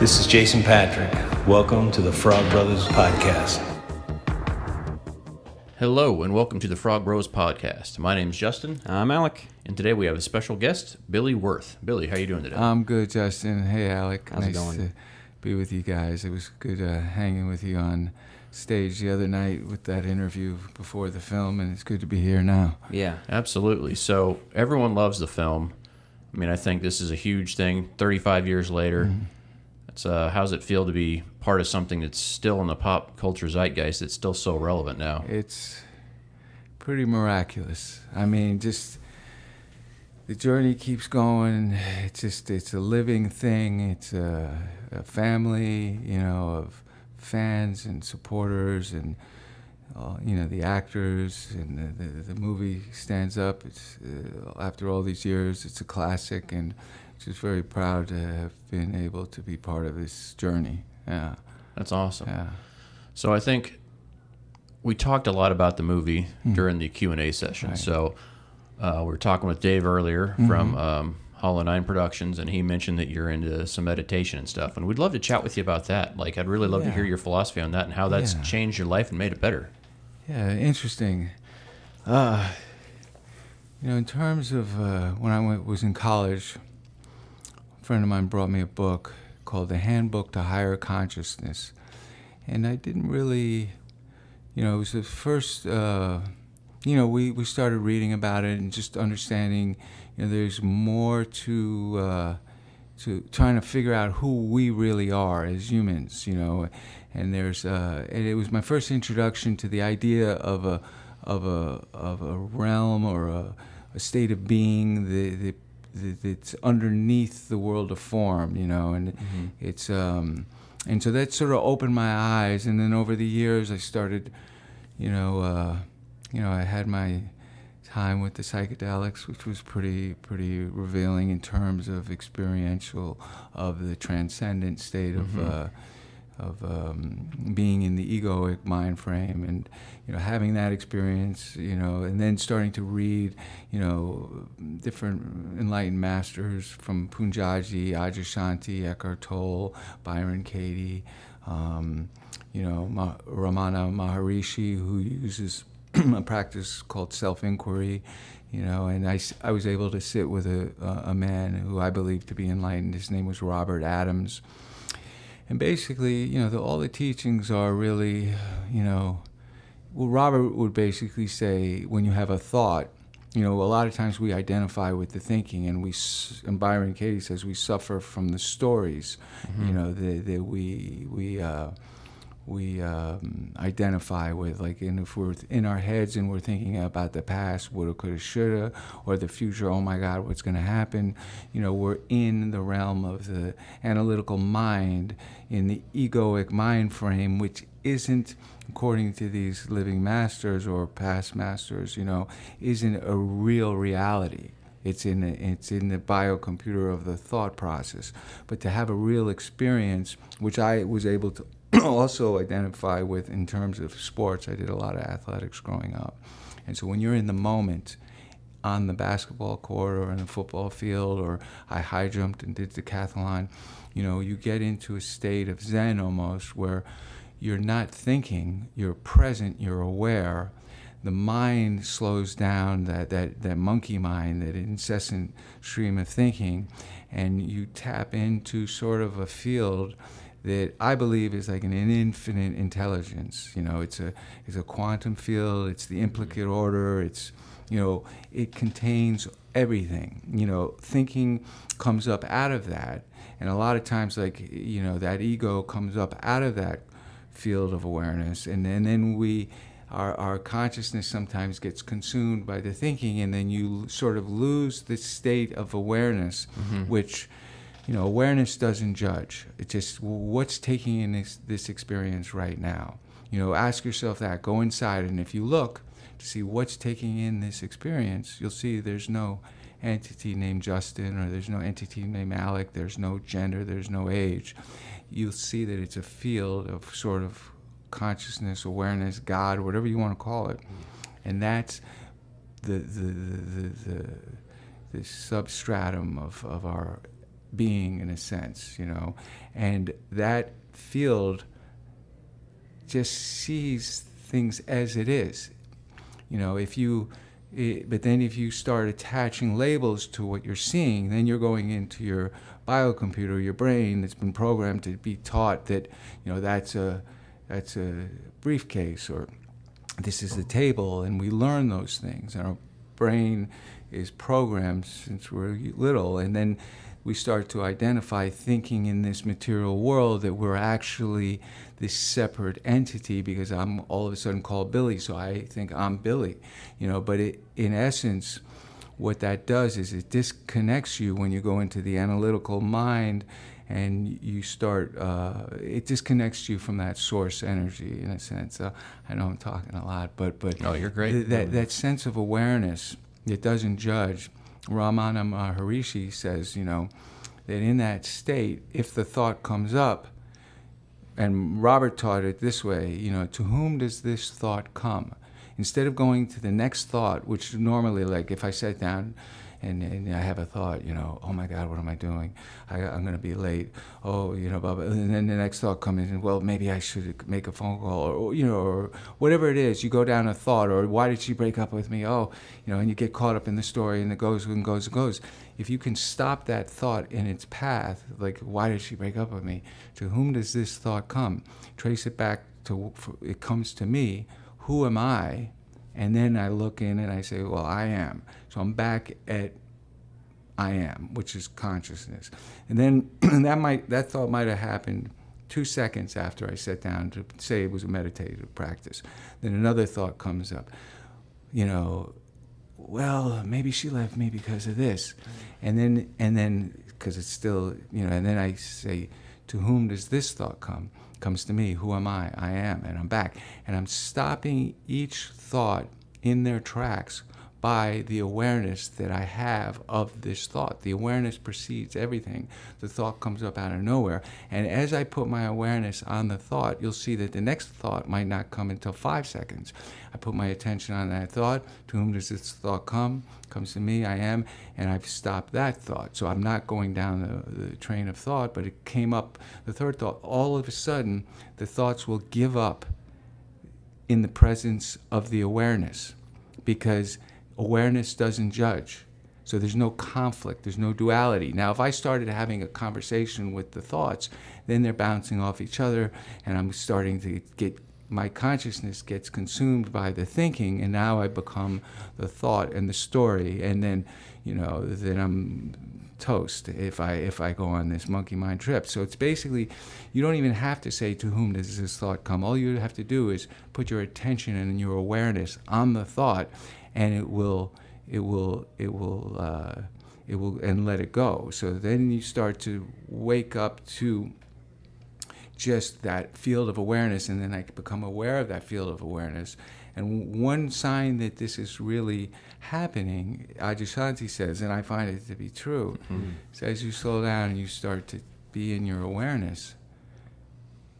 This is Jason Patrick. Welcome to the Frog Brothers Podcast. Hello and welcome to the Frog Bros Podcast. My name's Justin. I'm Alec. And today we have a special guest, Billy Wirth. Billy, how are you doing today? I'm good, Justin. Hey, Alec. How's it going? Nice to be with you guys. It was good hanging with you on stage the other night with that interview before the film, and it's good to be here now. Yeah, absolutely. So everyone loves the film. I mean, I think this is a huge thing. 35 years later, It's how's it feel to be part of something that's still in the pop culture zeitgeist that's still so relevant now? It's pretty miraculous. I mean, just the journey keeps going. It's just, it's a living thing. It's a family, you know, of fans and supporters, and you know, the actors, and the movie stands up. It's after all these years, it's a classic, and just very proud to have been able to be part of this journey. Yeah, that's awesome. Yeah. So I think we talked a lot about the movie during the Q&A session. Right. So we were talking with Dave earlier from Hollow Nine Productions, and he mentioned that you're into some meditation and stuff, and we'd love to chat with you about that. Like, I'd really love to hear your philosophy on that and how that's changed your life and made it better. Yeah, interesting. You know, in terms of when I was in college, a friend of mine brought me a book called The Handbook to Higher Consciousness, and I didn't really, you know, it was the first, you know, we started reading about it and just understanding, you know, there's more to trying to figure out who we really are as humans, you know, and there's and it was my first introduction to the idea of a realm or a state of being that's underneath the world of form, you know, and it's and so that sort of opened my eyes, and then over the years I started, you know, I had my time with the psychedelics, which was pretty revealing in terms of experiential, of the transcendent state of being in the egoic mind frame, and you know, having that experience, you know, and then starting to read, you know, different enlightened masters from Punjaji, Ajashanti, Eckhart Tolle, Byron Katie, you know, Ramana Maharishi, who uses a practice called self-inquiry, you know, and I was able to sit with a man who I believe to be enlightened. His name was Robert Adams. And basically, you know, all the teachings are really, you know, well, Robert would basically say, when you have a thought, you know, a lot of times we identify with the thinking, and and Byron Katie says we suffer from the stories, you know, that we identify with, like, and if we're in our heads and we're thinking about the past, woulda, coulda, shoulda, or the future, oh my God, what's gonna happen, you know, we're in the realm of the analytical mind, in the egoic mind frame, which isn't, according to these living masters or past masters, you know, isn't a real reality. It's in the biocomputer of the thought process. But to have a real experience, which I was able to also identify with in terms of sports. I did a lot of athletics growing up. And so when you're in the moment, on the basketball court or in the football field, or I high jumped and did decathlon, you know, you get into a state of Zen almost, where you're not thinking, you're present, you're aware. The mind slows down, that monkey mind, that incessant stream of thinking, and you tap into sort of a field that I believe is like an infinite intelligence. You know, it's a quantum field. It's the implicate order. It's, you know, it contains everything. You know, thinking comes up out of that, and a lot of times, like, you know, that ego comes up out of that field of awareness, and then our consciousness sometimes gets consumed by the thinking, and then you sort of lose this state of awareness, which, you know, awareness doesn't judge. It's just, what's taking in this experience right now? You know, ask yourself that. Go inside, and if you look to see what's taking in this experience, you'll see there's no entity named Justin, or there's no entity named Alec, there's no gender, there's no age. You'll see that it's a field of sort of consciousness, awareness, God, whatever you want to call it. And that's the substratum of our being, in a sense, you know. And that field just sees things as it is, you know. But then if you start attaching labels to what you're seeing, then you're going into your biocomputer, your brain that's been programmed to be taught that, you know, that's a briefcase, or this is the table, and we learn those things. And our brain is programmed since we're little, and then we start to identify thinking in this material world that we're actually this separate entity, because I'm all of a sudden called Billy, so I think I'm Billy, you know. But in essence, what that does is it disconnects you when you go into the analytical mind, and you start, it disconnects you from that source energy, in a sense. I know I'm talking a lot, but no, you're great. That sense of awareness that doesn't judge. Ramana Maharishi says, you know, that in that state, if the thought comes up, and Robert taught it this way, you know, to whom does this thought come? Instead of going to the next thought, which normally, like if I sat down and I have a thought, you know, oh my God, what am I doing? I'm going to be late. Oh, you know, blah, blah. And then the next thought comes in, well, maybe I should make a phone call, or, you know, or whatever it is. You go down a thought, or why did she break up with me? Oh, you know, and you get caught up in the story, and it goes and goes and goes. If you can stop that thought in its path, like, why did she break up with me? To whom does this thought come? Trace it back to, it comes to me. Who am I? And then I look in and I say, well, I am. So I'm back at I am, which is consciousness. And then that thought might have happened 2 seconds after I sat down to say it was a meditative practice. Then another thought comes up, you know, well, maybe she left me because of this. And then, because it's still, you know, and then I say, to whom does this thought come? Comes to me. Who am I? I am, and I'm back. And I'm stopping each thought in their tracks by the awareness that I have of this thought. The awareness precedes everything. The thought comes up out of nowhere. And as I put my awareness on the thought, you'll see that the next thought might not come until 5 seconds. I put my attention on that thought. To whom does this thought come? Comes to me, I am, and I've stopped that thought. So I'm not going down the train of thought, but it came up, the third thought. All of a sudden, the thoughts will give up in the presence of the awareness, because awareness doesn't judge. So there's no conflict, there's no duality. Now, if I started having a conversation with the thoughts, then they're bouncing off each other, and I'm starting to get, my consciousness gets consumed by the thinking, and now I become the thought and the story, and then, you know, then I'm toast if I go on this monkey mind trip. So it's basically, you don't even have to say, to whom does this thought come? All you have to do is put your attention and your awareness on the thought, and it will, and let it go. So then you start to wake up to just that field of awareness, and then I become aware of that field of awareness. And one sign that this is really happening, Ajashanti says, and I find it to be true, mm-hmm. So as you slow down and you start to be in your awareness,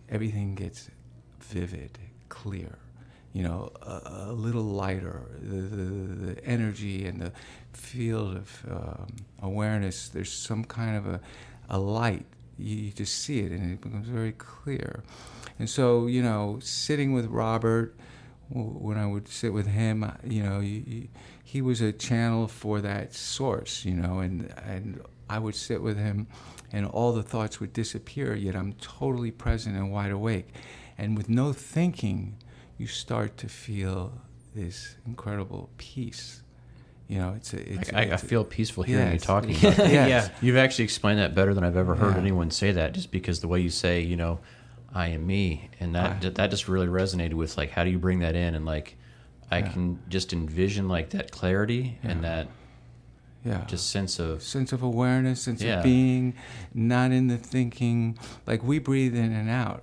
everything gets vivid, clear. You know, a little lighter. The energy and the field of awareness, there's some kind of a light. You just see it, and it becomes very clear. And so, you know, sitting with Robert, when I would sit with him, you know, he was a channel for that source, you know, and I would sit with him, and all the thoughts would disappear, yet I'm totally present and wide awake. And with no thinking, you start to feel this incredible peace. You know, I feel peaceful hearing you talking about that. Yes. Yeah. You've actually explained that better than I've ever heard anyone say that, just because the way you say, you know, I am me, and that just really resonated with, like, how do you bring that in? And, like, I can just envision, like, that clarity and that just sense of awareness, sense of being, not in the thinking. Like, we breathe in and out.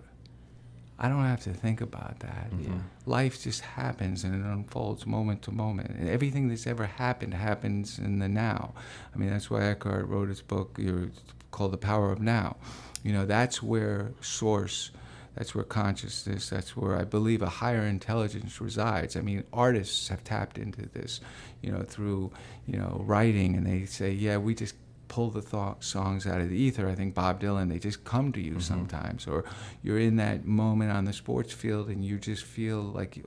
I don't have to think about that. Mm-hmm. Life just happens, and it unfolds moment to moment. And everything that's ever happened happens in the now. I mean, that's why Eckhart wrote his book called The Power of Now. You know, that's where source, that's where consciousness, that's where I believe a higher intelligence resides. I mean, artists have tapped into this, you know, through, you know, writing, and they say, yeah, we just pull the songs out of the ether. I think Bob Dylan, they just come to you sometimes. Or you're in that moment on the sports field and you just feel like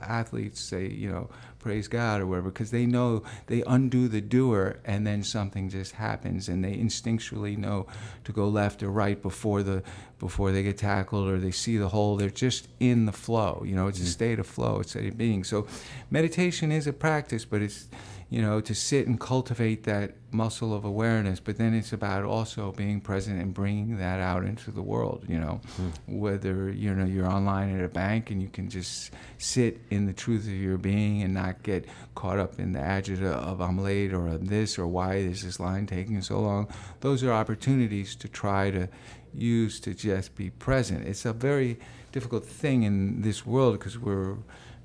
athletes say, you know, praise God or whatever, because they know they undo the doer and then something just happens, and they instinctually know to go left or right before they get tackled or they see the hole. They're just in the flow. You know, it's a state of flow, it's a state of being. So meditation is a practice, but it's, you know, to sit and cultivate that muscle of awareness, but then it's about also being present and bringing that out into the world, you know, whether, you know, you're online at a bank and you can just sit in the truth of your being and not get caught up in the agita of I'm late or I'm this or why is this line taking so long. Those are opportunities to try to use to just be present. It's a very difficult thing in this world because we're,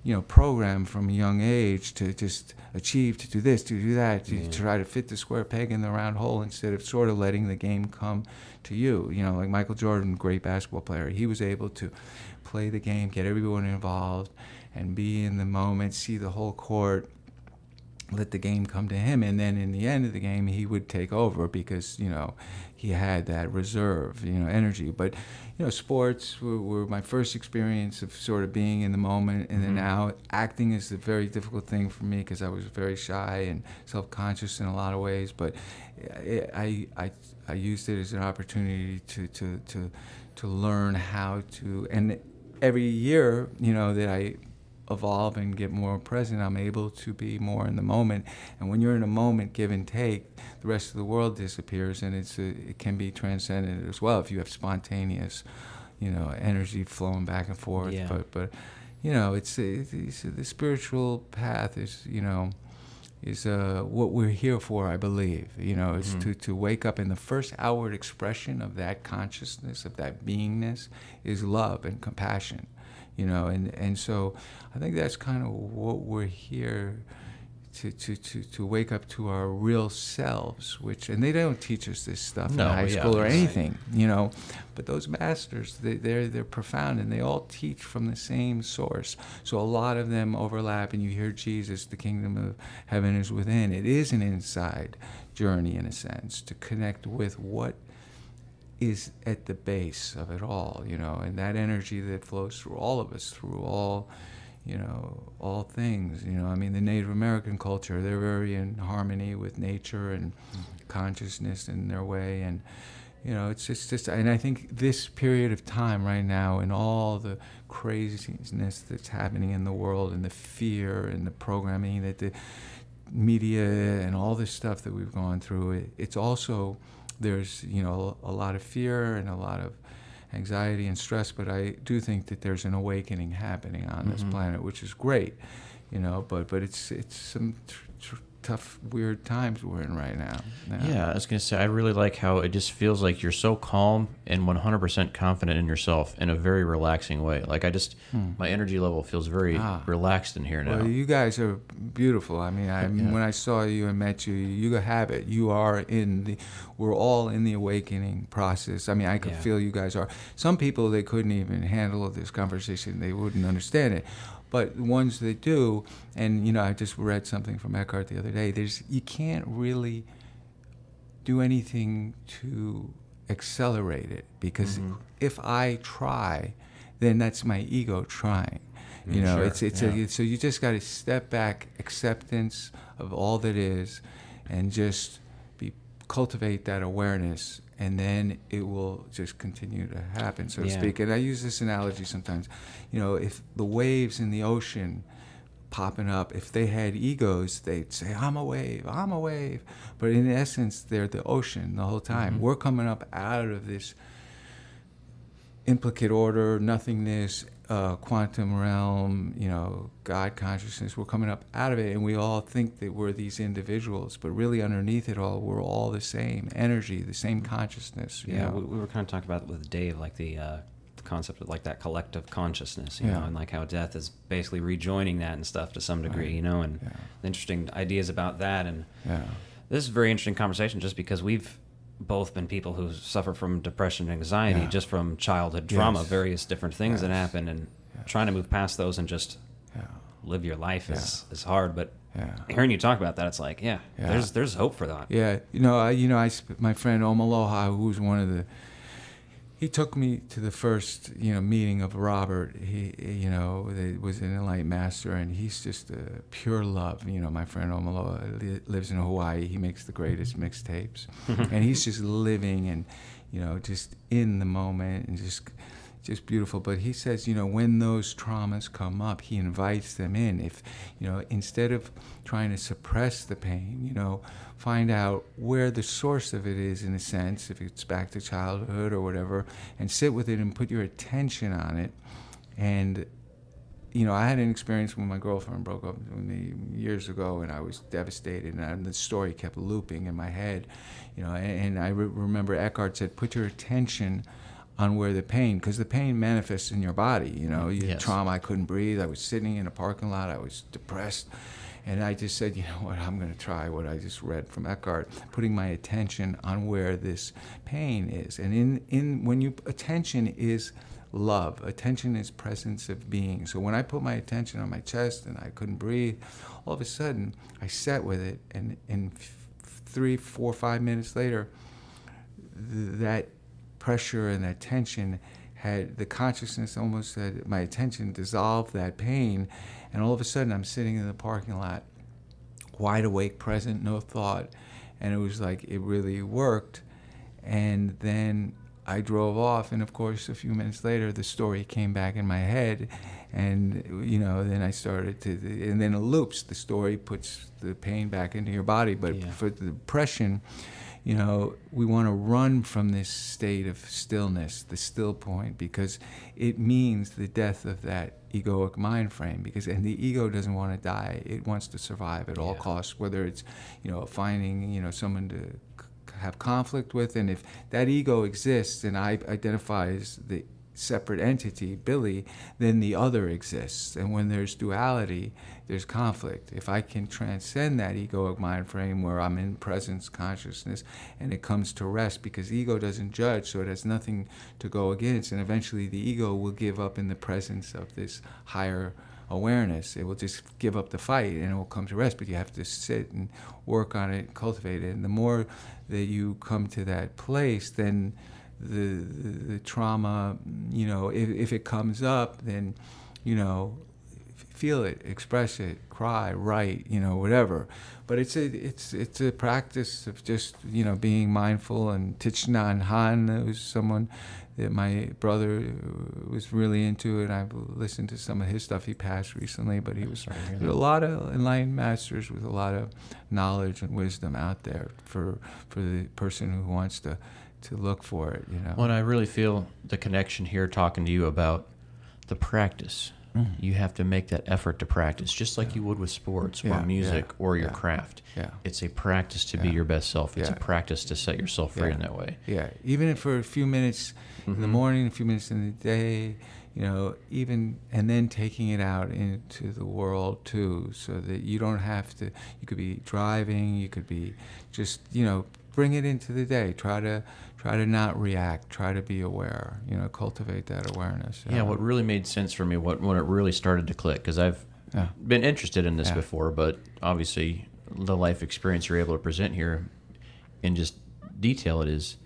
you know, programmed from a young age to just achieve, to do this, to do that, to try to fit the square peg in the round hole instead of sort of letting the game come to you. You know, like Michael Jordan, great basketball player, he was able to play the game, get everyone involved, and be in the moment, see the whole court, let the game come to him, and then in the end of the game he would take over because, you know, he had that reserve, you know, energy. But, you know, sports were my first experience of sort of being in the moment, and then now acting is a very difficult thing for me because I was very shy and self-conscious in a lot of ways, but I used it as an opportunity to learn how to, and every year, you know, that I evolve and get more present, I'm able to be more in the moment. And when you're in a moment, give and take, the rest of the world disappears, and it's it can be transcendent as well if you have spontaneous, you know, energy flowing back and forth. But you know, it's the spiritual path is, you know, is what we're here for, I believe. You know, it's to wake up, and the first outward expression of that consciousness, of that beingness, is love and compassion. You know, and so I think that's kind of what we're here to wake up to, our real selves, which, and they don't teach us this stuff in high school or anything, you know, but those masters, they're profound, and they all teach from the same source. So a lot of them overlap, and you hear Jesus, the kingdom of heaven is within. It is an inside journey, in a sense, to connect with what is at the base of it all, you know, and that energy that flows through all of us, through all, you know, all things, you know. I mean, the Native American culture, they're very in harmony with nature and consciousness in their way, and, you know, it's just, and I think this period of time right now, and all the craziness that's happening in the world, and the fear and the programming that the media and all this stuff that we've gone through, it's also, there's, you know, a lot of fear and a lot of anxiety and stress, but I do think that there's an awakening happening on this planet, which is great, you know, but it's some tough, weird times we're in right now. Yeah, I was going to say, I really like how it just feels like you're so calm and 100% confident in yourself in a very relaxing way. Like I just, my energy level feels very relaxed in here now. Well, you guys are beautiful. I mean, when I saw you and met you, you have it. You are in the, we're all in the awakening process. I mean, I could feel you guys are. Some people, they couldn't even handle this conversation. They wouldn't understand it. But the ones that do, and, you know, I just read something from Eckhart the other day, there's, you can't really do anything to accelerate it, because if I try, then that's my ego trying. You know, so you just got to step back, acceptance of all that is, and just cultivate that awareness, and then it will just continue to happen, so to speak. And I use this analogy sometimes, you know, if the waves in the ocean popping up, if they had egos, they'd say, I'm a wave, I'm a wave. But in essence, they're the ocean the whole time. We're coming up out of this implicate order, nothingness, quantum realm, you know, God consciousness. We're coming up out of it, and we all think that we're these individuals, but really underneath it all, we're all the same energy, the same consciousness. You know? We were kind of talking about it with Dave, like the concept of like that collective consciousness, you know, and like how death is basically rejoining that and stuff to some degree, you know, and interesting ideas about that. And this is a very interesting conversation, just because we've both been people who suffer from depression and anxiety just from childhood trauma, various different things that happen, and trying to move past those and just live your life is hard, but Yeah. Hearing you talk about that, it's like, yeah, yeah, there's hope for that. Yeah. You know, my friend Omaloha, who's one of the, he took me to the first, meeting of Robert. He, he was an enlightened master, and he's just a pure love. You know, my friend Omaloha lives in Hawaii. He makes the greatest mixtapes, and he's just living and, just in the moment and just beautiful. But he says, when those traumas come up, he invites them in. If, instead of trying to suppress the pain, find out where the source of it is, in a sense, if it's back to childhood or whatever, and sit with it and put your attention on it. And, I had an experience when my girlfriend broke up with me years ago, and I was devastated, and the story kept looping in my head. And I remember Eckhart said, put your attention on where the pain, because the pain manifests in your body, Yes. Trauma, I couldn't breathe, I was sitting in a parking lot, I was depressed, and I just said, you know what, I'm gonna try what I just read from Eckhart, putting my attention on where this pain is. And when attention is love, attention is presence of being. So when I put my attention on my chest and I couldn't breathe, all of a sudden, I sat with it, and in 3, 4, 5 minutes later, that pressure and that tension had the consciousness almost had my attention dissolved that pain, and all of a sudden I'm sitting in the parking lot, wide awake, present, no thought, and it was like it really worked. And then I drove off, and of course a few minutes later the story came back in my head, and then I started to, and then it loops. The story puts the pain back into your body, but yeah. For the depression, we want to run from this state of stillness, the still point, because it means the death of that egoic mind frame. And the ego doesn't want to die; it wants to survive at all costs. Whether it's, finding, someone to have conflict with, and if that ego exists and I identify as the separate entity, Billy, then the other exists. And when there's duality, there's conflict. If I can transcend that egoic mind frame where I'm in presence, consciousness, and it comes to rest, because ego doesn't judge, so it has nothing to go against. And eventually the ego will give up in the presence of this higher awareness. It will just give up the fight and it will come to rest, but you have to sit and work on it, cultivate it. And the more that you come to that place, then the trauma, if it comes up, then, feel it, express it, cry, write, whatever. But it's a practice of just, being mindful. And Thich Nhat Hanh was someone that my brother was really into, and I've listened to some of his stuff. He passed recently, but he was a lot of enlightened masters with a lot of knowledge and wisdom out there for the person who wants to look for it, Well, and I really feel the connection here talking to you about the practice. Mm-hmm. You have to make that effort to practice, just like you would with sports or music or your craft. Yeah. It's a practice to be your best self. It's a practice to set yourself free in that way. Yeah, even for a few minutes in the morning, a few minutes in the day, and then taking it out into the world too, so that you don't have to, you could be driving, you could be just, bring it into the day. Try to not react. Try to be aware. Cultivate that awareness. Yeah. What really made sense for me, when it really started to click, because I've been interested in this before, but obviously the life experience you're able to present here, and just detail it, is,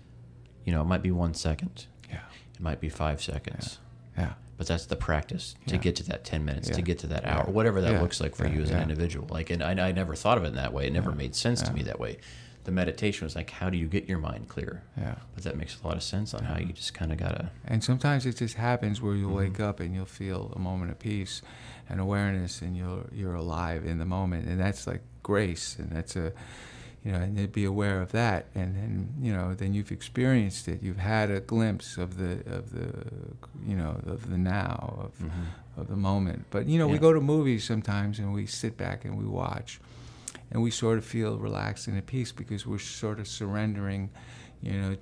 it might be 1 second. Yeah. It might be 5 seconds. Yeah. But that's the practice to get to that 10 minutes, to get to that hour, whatever that looks like for you as an individual. Like, and I never thought of it in that way. It never made sense to me that way. The meditation was like, how do you get your mind clear? Yeah. But that makes a lot of sense on how you just kind of gotta. And sometimes it just happens where you'll wake up and you'll feel a moment of peace and awareness, and you're alive in the moment, and that's like grace, and that's a, and they'd be aware of that, and then then you've experienced it. You've had a glimpse of the now, of the moment. But we go to movies sometimes and we sit back and we watch, and we sort of feel relaxed and at peace because we're sort of surrendering,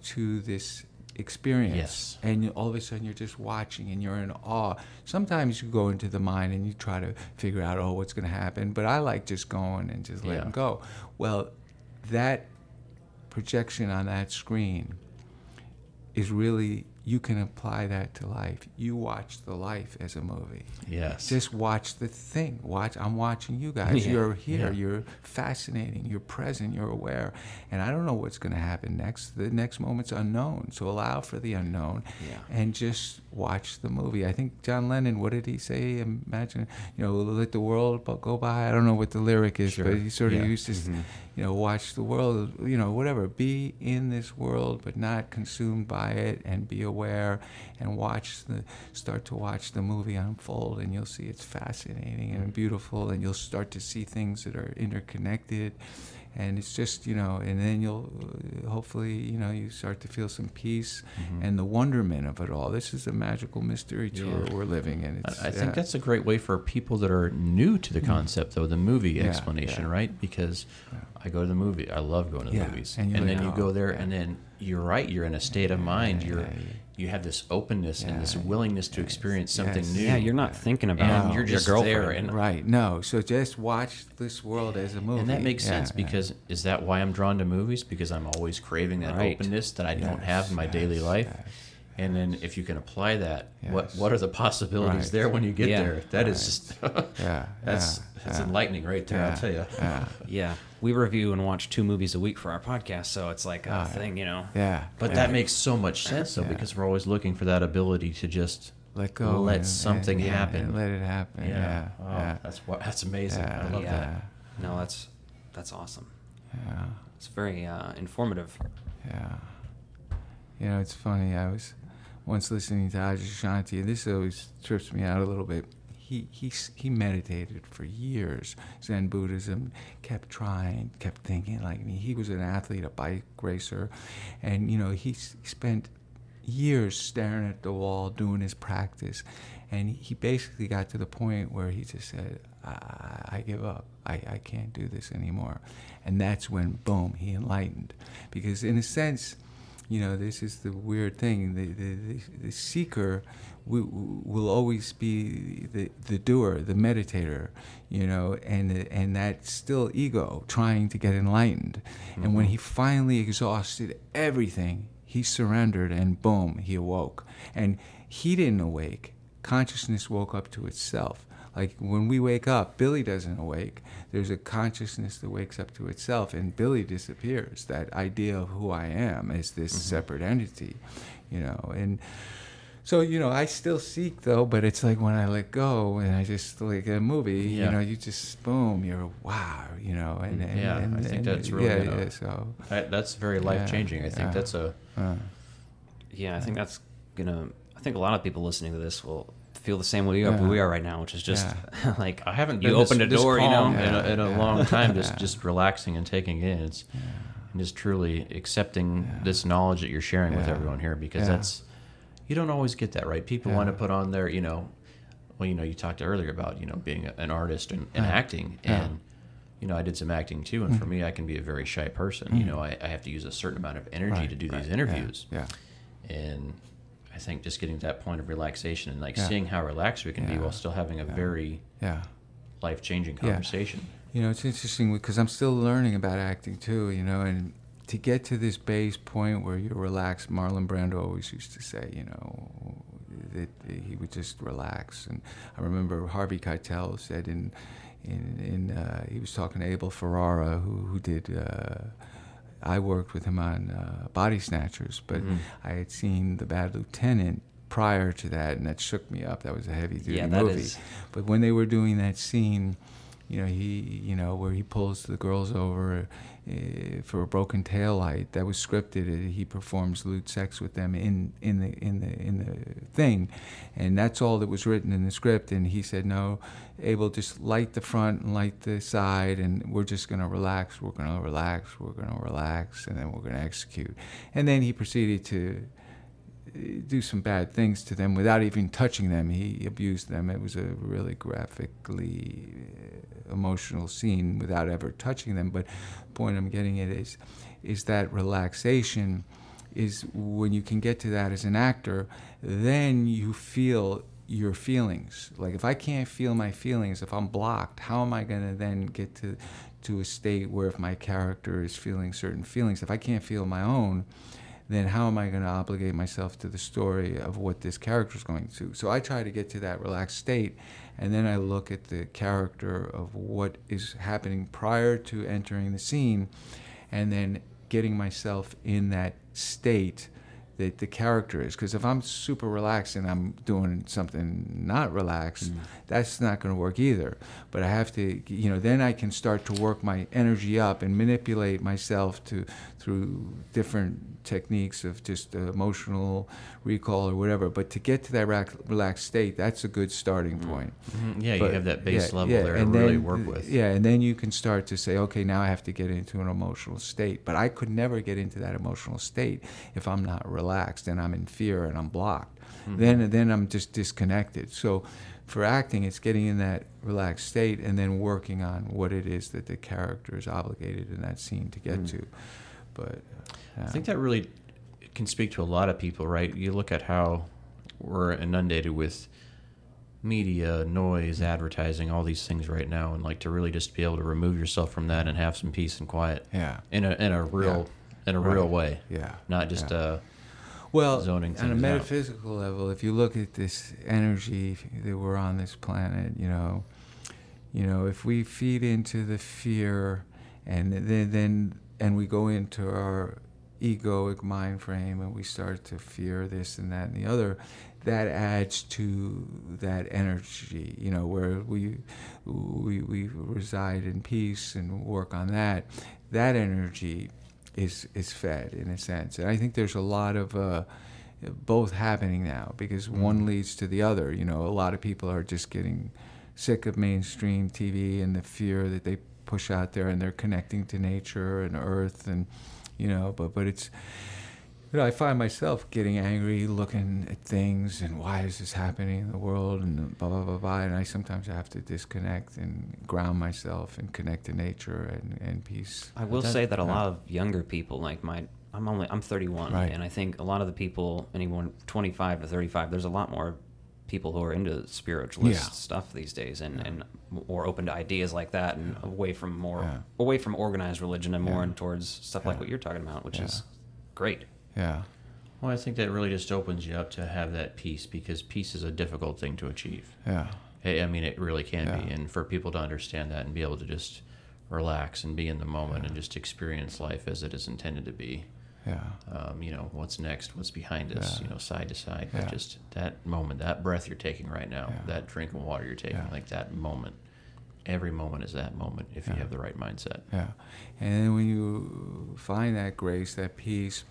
to this experience. Yes. And all of a sudden you're just watching and you're in awe. Sometimes you go into the mind and you try to figure out, oh, what's going to happen. But I like just going and just letting go. Well, that projection on that screen is really you can apply that to life. You watch the life as a movie. Yes. Just watch the thing. Watch. I'm watching you guys. Yeah. You're here. Yeah. You're fascinating. You're present. You're aware. And I don't know what's going to happen next. The next moment's unknown. So allow for the unknown. Yeah. And just watch the movie. I think John Lennon, what did he say? Imagine, you know, let the world go by. I don't know what the lyric is, sure. But he sort of used to, you know, watch the world, you know, whatever. Be in this world, but not consumed by it, and be aware, and watch the, start to watch the movie unfold, and you'll see it's fascinating and beautiful, and you'll start to see things that are interconnected, and it's just, you know, and then you'll hopefully, you know, you start to feel some peace and the wonderment of it all. This is a magical mystery tour we're living in. It's, I think that's a great way for people that are new to the concept, though, the movie explanation, right? Because I go to the movie. I love going to the movies. And then you go there, and then you're right. You're in a state of mind. You have this openness and this willingness to experience something new. Yeah, you're not thinking about it. You're just there. And so just watch this world as a movie. And that makes sense because is that why I'm drawn to movies? Because I'm always craving that openness that I don't have in my daily life. And then if you can apply that, what are the possibilities there when you get there? That is just that's enlightening right there, I'll tell you. Yeah. We review and watch 2 movies a week for our podcast, so it's like a thing, you know. Yeah. But that makes so much sense, though, because we're always looking for that ability to just let go, let something happen. And let it happen. Yeah. Oh, that's amazing. I love that. No, that's awesome. Yeah. It's very informative. Yeah. You know, it's funny. I was once listening to Ajashanti, and this always trips me out a little bit. He meditated for years. Zen Buddhism, kept trying, kept thinking. Like me, he was an athlete, a bike racer, and you know he spent years staring at the wall doing his practice, and he basically got to the point where he just said, "I give up. I can't do this anymore," and that's when boom, he enlightened, because in a sense, you know, this is the weird thing. The seeker will always be the doer, the meditator, you know, and that's still ego trying to get enlightened. And when he finally exhausted everything, he surrendered, and boom, he awoke. And he didn't awake. Consciousness woke up to itself. Like when we wake up, Billy doesn't awake. There's a consciousness that wakes up to itself, and Billy disappears. That idea of who I am as this separate entity, you know. And so, you know, I still seek, though, but it's like when I let go and I just, like a movie, you know, you just, boom, you're, wow, you know. And I think that's really, so. That's very life-changing. I think that's a, I think that's gonna, I think a lot of people listening to this will feel the same way we are right now, which is just like I haven't been this door, you know, in a long time, just relaxing and taking in and just truly accepting this knowledge that you're sharing with everyone here, because that's, you don't always get that, right? People want to put on their, you know, well, you know, you talked earlier about, you know, being an artist and acting, and you know, I did some acting too, and for me, I can be a very shy person. You know, I have to use a certain amount of energy to do these interviews, and I think just getting to that point of relaxation and like seeing how relaxed we can be while still having a very life-changing conversation. You know, it's interesting because I'm still learning about acting too, you know, and to get to this base point where you're relaxed, Marlon Brando always used to say, you know, that he would just relax. And I remember Harvey Keitel said in he was talking to Abel Ferrara, who did... I worked with him on Body Snatchers, but I had seen The Bad Lieutenant prior to that, and that shook me up. That was a heavy-duty movie. But when they were doing that scene, you know, where he pulls the girls over for a broken taillight, that was scripted. He performs lewd sex with them in the thing, and that's all that was written in the script. And he said, "No, Abel, just light the front and light the side, and we're just going to relax. We're going to relax. We're going to relax, and then we're going to execute." And then he proceeded to do some bad things to them without even touching them. He abused them. It was a really graphically emotional scene without ever touching them. But the point I'm getting at is that relaxation is when you can get to that as an actor, then you feel your feelings. Like if I can't feel my feelings, if I'm blocked, how am I going to then get to a state where if my character is feeling certain feelings, if I can't feel my own, then how am I going to obligate myself to the story of what this character is going to? So I try to get to that relaxed state, and then I look at the character of what is happening prior to entering the scene, and then getting myself in that state that the character is. Because if I'm super relaxed and I'm doing something not relaxed, that's not going to work either. But I have to, you know, then I can start to work my energy up and manipulate myself to through different techniques of just emotional recall or whatever. But to get to that relaxed state, that's a good starting point. Yeah, but you have that base level there to really work with. Yeah, and then you can start to say, okay, now I have to get into an emotional state. But I could never get into that emotional state if I'm not relaxed and I'm in fear and I'm blocked. Then I'm just disconnected. So for acting, it's getting in that relaxed state and then working on what it is that the character is obligated in that scene to get to. But I think that really can speak to a lot of people, right? You look at how we're inundated with media, noise, advertising, all these things right now, and like to really just be able to remove yourself from that and have some peace and quiet. Yeah. In a real real way. Yeah. Not just well, zoning on a metaphysical level. If you look at this energy that we're on this planet, you know, if we feed into the fear and then we go into our egoic mind frame and we start to fear this and that and the other, that adds to that energy, you know, where we reside in peace and work on that. That energy is fed in a sense. And I think there's a lot of both happening now, because one leads to the other. You know, a lot of people are just getting sick of mainstream TV and the fear that they push out there, and they're connecting to nature and earth, and you know, but it's, you know, I find myself getting angry looking at things and why is this happening in the world and blah blah blah blah, and I sometimes have to disconnect and ground myself and connect to nature and peace. I will say that a lot of younger people, like I'm 31, right, and I think a lot of the people, anyone 25 to 35, there's a lot more people who are into spiritualist stuff these days, and more open to ideas like that, and away from organized religion and more in towards stuff like what you're talking about, which is great. Yeah. Well, I think that really just opens you up to have that peace, because peace is a difficult thing to achieve. Yeah. I mean, it really can be, and for people to understand that and be able to just relax and be in the moment and just experience life as it is intended to be. Yeah. You know, what's next, what's behind us, you know, side to side. But just that moment, that breath you're taking right now, that drink of water you're taking, like that moment. Every moment is that moment if you have the right mindset. Yeah. And when you find that grace, that peace,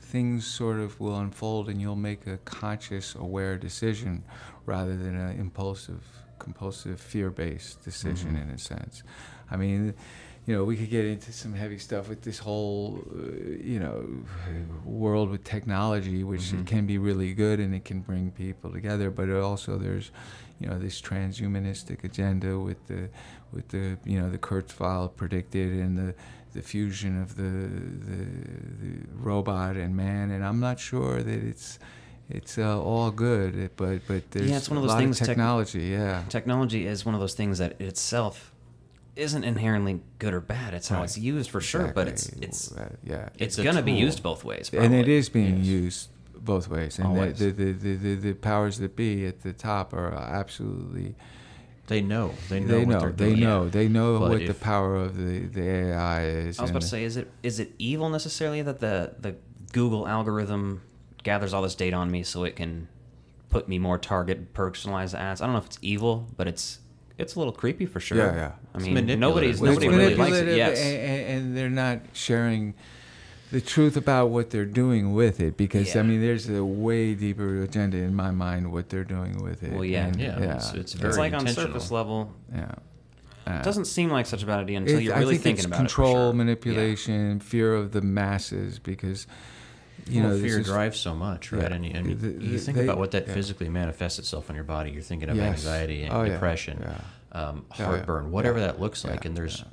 things sort of will unfold and you'll make a conscious, aware decision rather than an impulsive, compulsive, fear-based decision in a sense. I mean, you know, we could get into some heavy stuff with this whole, you know, world with technology, which can be really good and it can bring people together. But also there's, you know, this transhumanistic agenda with the you know, the Kurzweil predicted, and the fusion of the robot and man. And I'm not sure that it's all good, but there's it's one of those things. Technology, technology is one of those things that itself isn't inherently good or bad. It's how it's used, for sure, but it's going to be used both ways, probably. And it is being used both ways, and the powers that be at the top are absolutely, they know what the power of the AI is. I was about to say, is it evil necessarily that the Google algorithm gathers all this data on me so it can put me more target, personalized ads? I don't know if it's evil, but it's a little creepy for sure. Yeah, yeah. I mean, nobody really likes it. Yes, and they're not sharing the truth about what they're doing with it, because I mean, there's a way deeper agenda in my mind what they're doing with it. Well, it's very, it's like on surface level. Yeah. It doesn't seem like such a bad idea until you're really thinking about it. Control, manipulation, fear of the masses, because you know, fear drives so much, right? And you think about what that physically manifests itself in your body. You're thinking of anxiety and depression, heartburn, whatever that looks like. And there's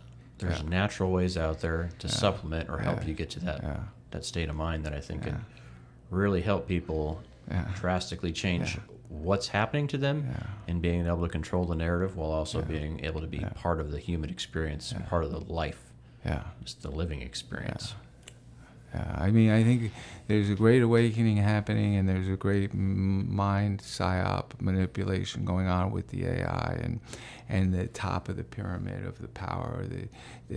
natural ways out there to supplement or help you get to that that state of mind that I think can really help people drastically change what's happening to them, and being able to control the narrative while also being able to be part of the human experience, and part of the life, just the living experience. I mean, I think there's a great awakening happening, and there's a great mind psyop manipulation going on with the AI and the top of the pyramid of the power that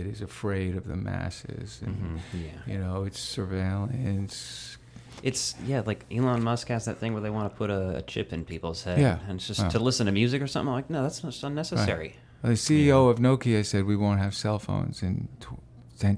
is afraid of the masses. And, you know, it's surveillance. It's, yeah, like Elon Musk has that thing where they want to put a chip in people's head. Yeah. And it's just to listen to music or something. I'm like, no, that's just unnecessary. Right. Well, the CEO of Nokia said we won't have cell phones in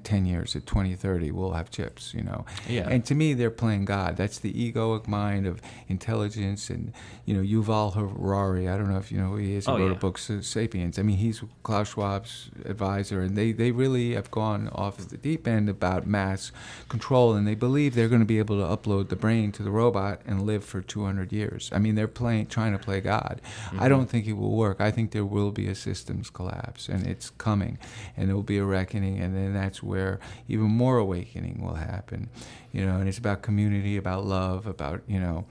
10 years, at 2030, we'll have chips, you know. Yeah. And to me, they're playing God. That's the egoic mind of intelligence. And, you know, Yuval Harari, I don't know if you know who he is, he wrote a book, Sapiens. I mean, he's Klaus Schwab's advisor, and they really have gone off the deep end about mass control, and they believe they're going to be able to upload the brain to the robot and live for 200 years. I mean, they're trying to play God. I don't think it will work. I think there will be a systems collapse, and it's coming, and there will be a reckoning, and then that's where even more awakening will happen, you know. And it's about community, about love, about, you know,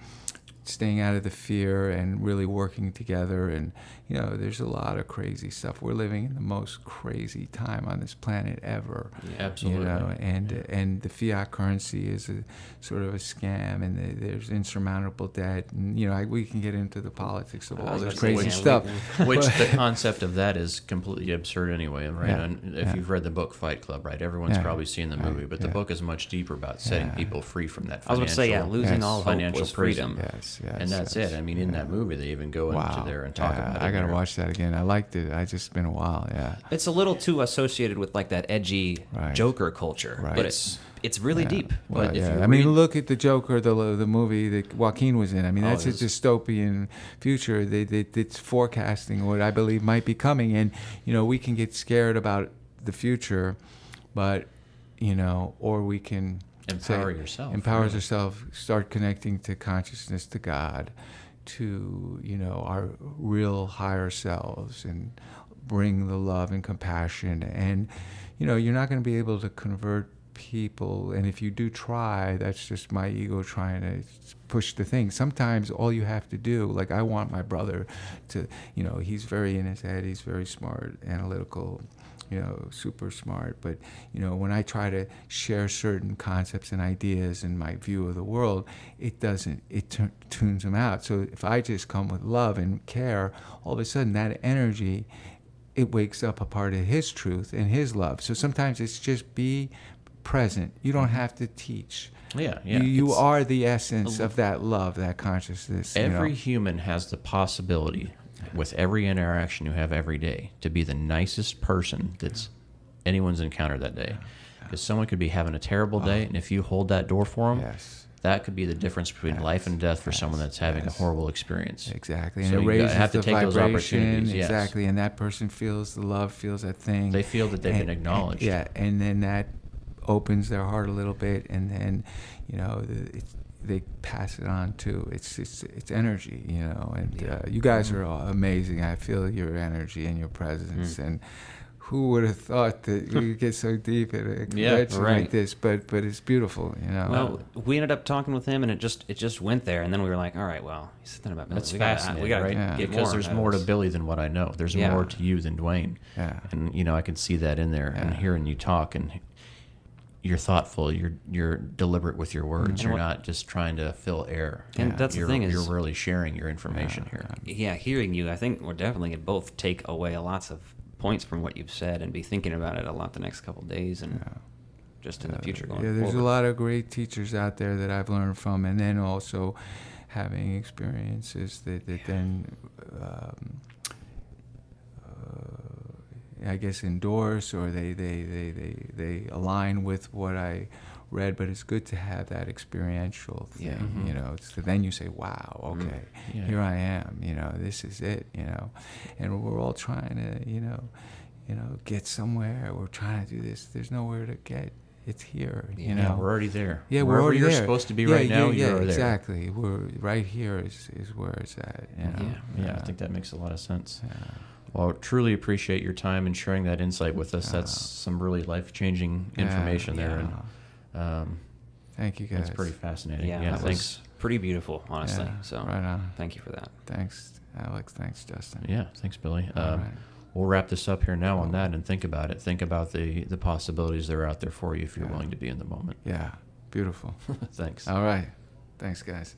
staying out of the fear and really working together. And, you know, there's a lot of crazy stuff. We're living in the most crazy time on this planet ever. Yeah, absolutely. You know, and the fiat currency is a sort of a scam, and there's insurmountable debt. And, you know, we can get into the politics of all this crazy stuff. Which the concept of that is completely absurd anyway, right? Yeah, and if you've read the book Fight Club, right? Everyone's probably seen the movie, but the book is much deeper about setting people free from that. I was going to say, losing all financial freedom. And that's it. I mean, in that movie, they even go into there and talk about it. I got to watch that again. I liked it. It's just been a while, It's a little too associated with, like, that edgy Joker culture. Right. But it's really deep. Well, but if I mean, look at the Joker, the movie that Joaquin was in. I mean, that's a dystopian future that's forecasting what I believe might be coming. And, you know, we can get scared about the future, but, you know, or we can... Empower yourself. Empowers yourself. Start connecting to consciousness, to God, to, you know, our real higher selves, and bring the love and compassion. And, you know, you're not going to be able to convert people. And if you do try, that's just my ego trying to push the thing. Sometimes all you have to do, like, I want my brother to, you know, he's very in his head. He's very smart, analytical, you know, super smart. But, you know, when I try to share certain concepts and ideas and my view of the world, it doesn't, it tunes them out. So if I just come with love and care, all of a sudden that energy, it wakes up a part of his truth and his love. So sometimes it's just be present. You don't have to teach. Yeah, yeah. You are the essence of that love, that consciousness. Every human has the possibility, with every interaction you have every day, to be the nicest person that's anyone's encountered that day. Because someone could be having a terrible day, and if you hold that door for them, that could be the difference between life and death for someone that's having a horrible experience. Exactly. And so it raises the vibration. Those opportunities. Exactly. And that person feels the love, feels that thing. They feel that they've been acknowledged. And then that opens their heart a little bit, and then, you know, they pass it on too. It's energy, you know. And you guys are all amazing. I feel your energy and your presence. And who would have thought that we could get so deep at a convention like this? But it's beautiful, you know. Well, we ended up talking with him, and it just went there. And then we were like, all right, well, he's something about Billy. That's fascinating. We got get because more. There's more to Billy than what I know. There's more to you than Dwayne. Yeah. And, you know, I can see that in there and hearing you talk. And you're thoughtful. You're deliberate with your words. You're not just trying to fill air. And that's the thing, is you're really sharing your information here. Yeah, hearing you, I think we're definitely going to both take away lots of points from what you've said and be thinking about it a lot the next couple of days and just in the future going forward. Yeah, there's a lot of great teachers out there that I've learned from, and then also having experiences that then... I guess endorse, or they align with what I read. But it's good to have that experiential thing, you know. So then you say, wow, okay, here I am, you know, this is it, you know. And we're all trying to, you know, get somewhere. We're trying to do this. There's nowhere to get. It's here, you know. We're already there. Yeah, wherever we're already there. You're supposed to be right now, you're exactly. there. We're right here is where it's at, you know? I think that makes a lot of sense. Well, truly appreciate your time and sharing that insight with us. That's some really life-changing information there. And, thank you, guys. That's pretty fascinating. Yeah, that was pretty beautiful, honestly. Yeah, so, right on. Thank you for that. Thanks, Alex. Thanks, Justin. Yeah, thanks, Billy. We'll wrap this up here now on that, and think about it. Think about the possibilities that are out there for you if you're willing to be in the moment. Yeah. Beautiful. Thanks. All right. Thanks, guys.